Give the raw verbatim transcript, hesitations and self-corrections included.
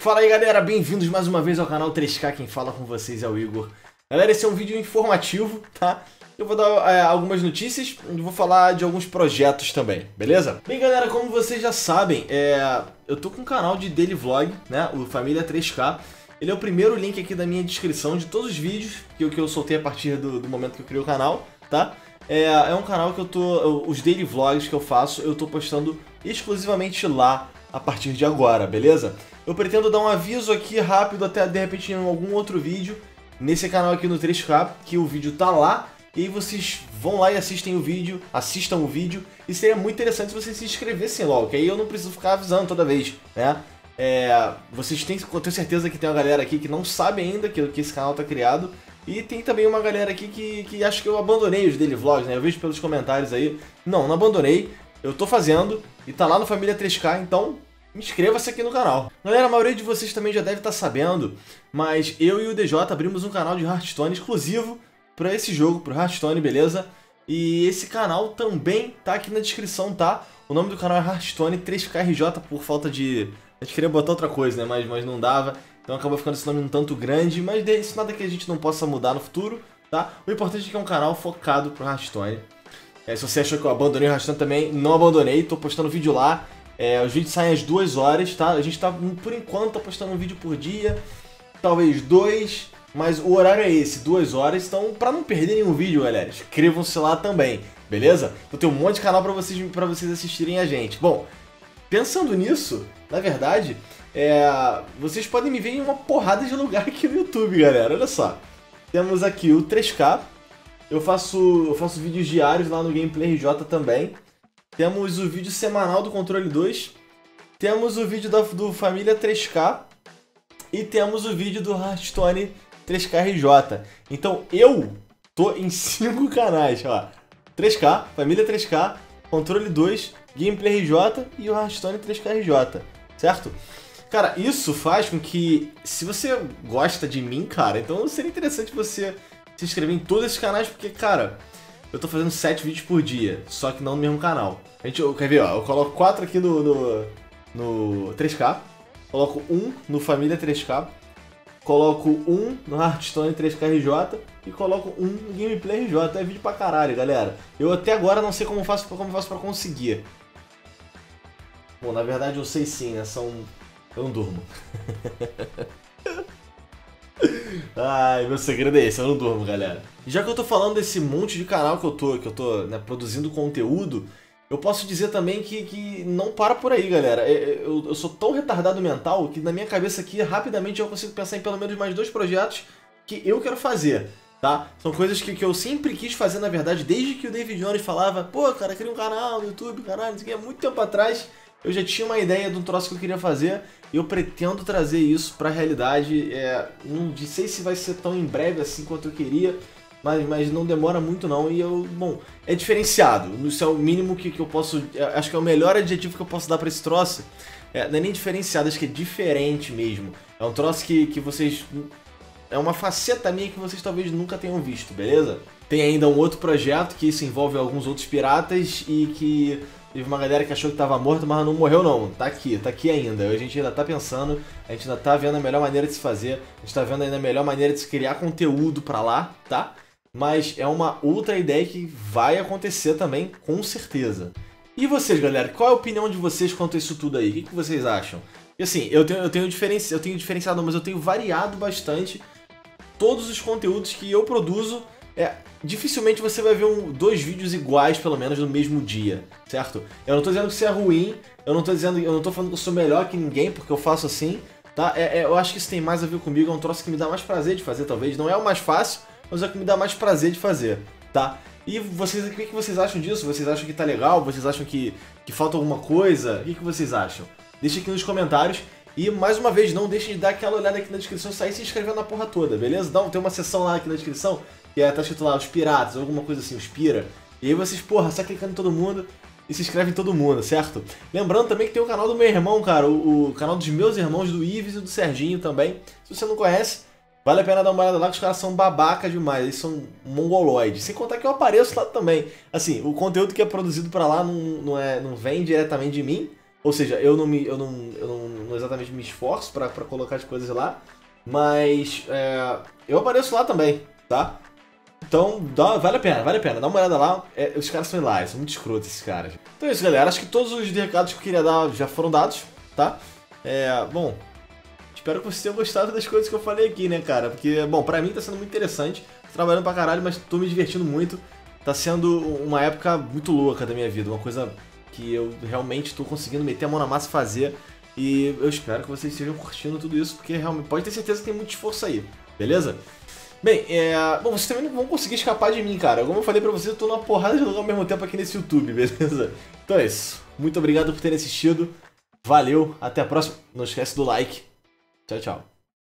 Fala aí galera, bem-vindos mais uma vez ao canal três K, quem fala com vocês é o Igor. Galera, esse é um vídeo informativo, tá? Eu vou dar é, algumas notícias, vou falar de alguns projetos também, beleza? Bem galera, como vocês já sabem, é... eu tô com um canal de daily vlog, né, o Família três K. Ele é o primeiro link aqui da minha descrição de todos os vídeos que eu, que eu soltei a partir do, do momento que eu criei o canal, tá? É, é um canal que eu tô... Eu, os daily vlogs que eu faço, eu tô postando exclusivamente lá a partir de agora, beleza? Eu pretendo dar um aviso aqui rápido até de repente em algum outro vídeo nesse canal aqui no três K, que o vídeo tá lá. E aí vocês vão lá e assistem o vídeo, assistam o vídeo. E seria muito interessante se vocês se inscrevessem logo, que aí eu não preciso ficar avisando toda vez, né? É, vocês têm, eu tenho certeza que tem uma galera aqui que não sabe ainda que, que esse canal tá criado. E tem também uma galera aqui que, que acho que eu abandonei os daily vlogs, né? Eu vejo pelos comentários aí. Não, não abandonei. Eu tô fazendo e tá lá no Família três K, então inscreva-se aqui no canal. Galera, a maioria de vocês também já deve estar sabendo, mas eu e o D J abrimos um canal de Hearthstone exclusivo pra esse jogo, pro Hearthstone, beleza? E esse canal também tá aqui na descrição, tá? O nome do canal é Hearthstone três K R J, por falta de... a gente queria botar outra coisa, né? Mas, mas não dava. Então acabou ficando esse nome um tanto grande. Mas isso nada que a gente não possa mudar no futuro, tá? O importante é que é um canal focado pro Hearthstone. É, se você achou que eu abandonei o Hearthstone também, não abandonei. Tô postando vídeo lá. É, os vídeos saem às duas horas, tá? A gente tá, por enquanto, tá postando um vídeo por dia. Talvez dois. Mas o horário é esse, duas horas. Então, pra não perder nenhum vídeo, galera, inscrevam-se lá também, beleza? Então tem um monte de canal pra vocês, pra vocês assistirem a gente. Bom... Pensando nisso, na verdade, é... vocês podem me ver em uma porrada de lugar aqui no YouTube, galera. Olha só. Temos aqui o três K. Eu faço, eu faço vídeos diários lá no Gameplay R J também. Temos o vídeo semanal do Controle dois. Temos o vídeo da, do Família três K. E temos o vídeo do Hearthstone três K R J. Então, eu tô em cinco canais, ó. três K, Família três K, Controle dois... Gameplay R J e o Hearthstone três K R J, certo? Cara, isso faz com que, se você gosta de mim, cara, então seria interessante você se inscrever em todos esses canais, porque, cara, eu tô fazendo sete vídeos por dia, só que não no mesmo canal. A gente, quer ver, ó, eu coloco quatro aqui no, no, no três K, coloco um no Família três K, coloco um no Hearthstone três K R J e coloco um no Gameplay R J. É vídeo pra caralho, galera. Eu até agora não sei como faço, como faço pra conseguir. Bom, na verdade eu sei sim, né? São... eu não durmo. Ai, meu segredo é esse, eu não durmo, galera. Já que eu tô falando desse monte de canal que eu tô, que eu tô né, produzindo conteúdo, eu posso dizer também que, que não para por aí, galera. Eu, eu sou tão retardado mental que na minha cabeça aqui, rapidamente, eu consigo pensar em pelo menos mais dois projetos que eu quero fazer, tá? São coisas que, que eu sempre quis fazer, na verdade, desde que o David Jones falava, pô, cara, cria um canal no YouTube, caralho, isso aqui é muito tempo atrás. Eu já tinha uma ideia de um troço que eu queria fazer e eu pretendo trazer isso pra realidade. É, não sei se vai ser tão em breve assim quanto eu queria, mas, mas não demora muito não. E eu, bom, é diferenciado. Isso é o mínimo que, que eu posso... Acho que é o melhor adjetivo que eu posso dar pra esse troço. É, não é nem diferenciado, acho que é diferente mesmo. É um troço que, que vocês... é uma faceta minha que vocês talvez nunca tenham visto, beleza? Tem ainda um outro projeto que isso envolve alguns outros piratas e que... teve uma galera que achou que tava morto, mas não morreu não, tá aqui, tá aqui ainda. A gente ainda tá pensando, a gente ainda tá vendo a melhor maneira de se fazer, a gente tá vendo ainda a melhor maneira de se criar conteúdo pra lá, tá? Mas é uma outra ideia que vai acontecer também, com certeza. E vocês, galera, qual é a opinião de vocês quanto a isso tudo aí? O que, que vocês acham? E assim, eu tenho, eu tenho diferenci... eu tenho diferenciado, mas eu tenho variado bastante todos os conteúdos que eu produzo. É, dificilmente você vai ver um, dois vídeos iguais, pelo menos, no mesmo dia, certo? Eu não tô dizendo que isso é ruim, eu não tô dizendo, eu não tô falando que eu sou melhor que ninguém, porque eu faço assim, tá? É, é, eu acho que isso tem mais a ver comigo, é um troço que me dá mais prazer de fazer, talvez. Não é o mais fácil, mas é o que me dá mais prazer de fazer, tá? E vocês, o que, que vocês acham disso? Vocês acham que tá legal? Vocês acham que, que falta alguma coisa? O que, que vocês acham? Deixa aqui nos comentários. E, mais uma vez, não deixem de dar aquela olhada aqui na descrição, sair se inscrevendo na porra toda, beleza? Dá, tem uma seção lá aqui na descrição, que é, tá escrito lá, os piratas, alguma coisa assim, os pira. E aí vocês, porra, só clicando em todo mundo e se inscreve em todo mundo, certo? Lembrando também que tem o canal do meu irmão, cara, o, o canal dos meus irmãos, do Yves e do Serginho também. Se você não conhece, vale a pena dar uma olhada lá, que os caras são babaca demais, eles são mongoloides. Sem contar que eu apareço lá também. Assim, o conteúdo que é produzido pra lá não, não, é, não vem diretamente de mim, Ou seja, eu não, me, eu não, eu não, não exatamente me esforço pra, pra colocar as coisas lá, mas é, eu apareço lá também, tá? Então, dá, vale a pena, vale a pena. Dá uma olhada lá, é, os caras são hilários, são muito escrotos esses caras. Então é isso, galera. Acho que todos os recados que eu queria dar já foram dados, tá? É, bom, espero que vocês tenham gostado das coisas que eu falei aqui, né, cara? Porque, bom, pra mim tá sendo muito interessante. Tô trabalhando pra caralho, mas tô me divertindo muito. Tá sendo uma época muito louca da minha vida, uma coisa que eu realmente tô conseguindo meter a mão na massa e fazer. E eu espero que vocês estejam curtindo tudo isso, porque realmente pode ter certeza que tem muito esforço aí, beleza? Bem, é... Bom, vocês também não vão conseguir escapar de mim, cara. Como eu falei pra vocês, eu tô numa porrada de lugar ao mesmo tempo aqui nesse YouTube, beleza? Então é isso. Muito obrigado por terem assistido. Valeu, até a próxima. Não esquece do like. Tchau, tchau.